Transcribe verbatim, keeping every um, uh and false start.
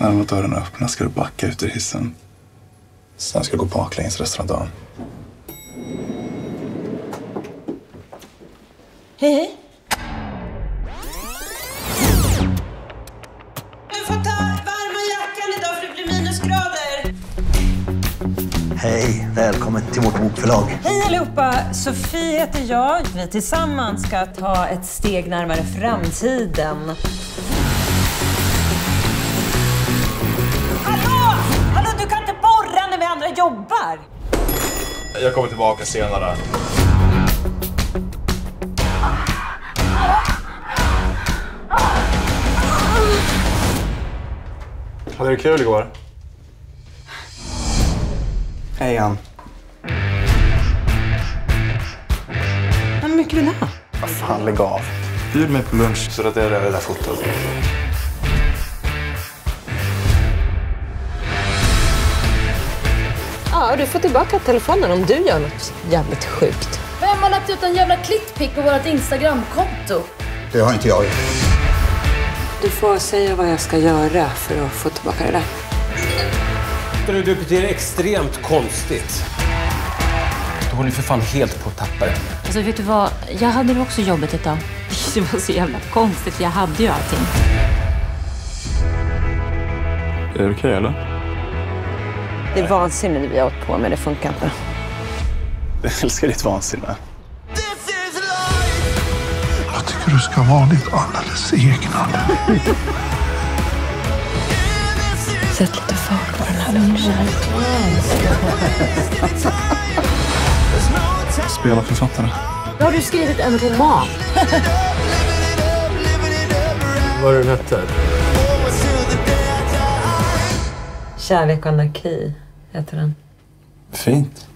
När dörren öppnar ska du backa ut ur hissen. Sen ska du gå baklänges resten av dagen. Hej, hej. Du får ta varma jackan idag för det blir minusgrader. Hej, välkommen till vårt bokförlag. Hej allihopa, Sofie heter jag. Vi tillsammans ska ta ett steg närmare framtiden. Hallå! Hallå, du kan inte borra när vi andra jobbar. Jag kommer tillbaka senare. Hade du kul igår? Hej, Jan. Hur mycket vill du ha? Vad fan, lägg av. Bjud mig på lunch så att jag rör det där fotot. Ja, du får tillbaka telefonen om du gör något jävligt sjukt. Vem har lagt ut en jävla klickpick på vårt Instagram-konto? Det har inte jag. Du får säga vad jag ska göra för att få tillbaka det där. Du, du beter dig extremt konstigt. Du håller ju för fan helt på att tappa det. Alltså, vet du vad? Jag hade det också jobbet ett tag. Det var så jävla konstigt. Jag hade ju allting. Är det okej, eller? Det är vansinne vi har åt på, men det funkar inte. Jag älskar ditt vansinne. Jag tycker du ska vara ditt alldeles egna. Sätt lite fart på den här lunchen. Spela författare. Då har du skrivit en roman. Vad är den hette? Kärlek och anarki heter den. Fint.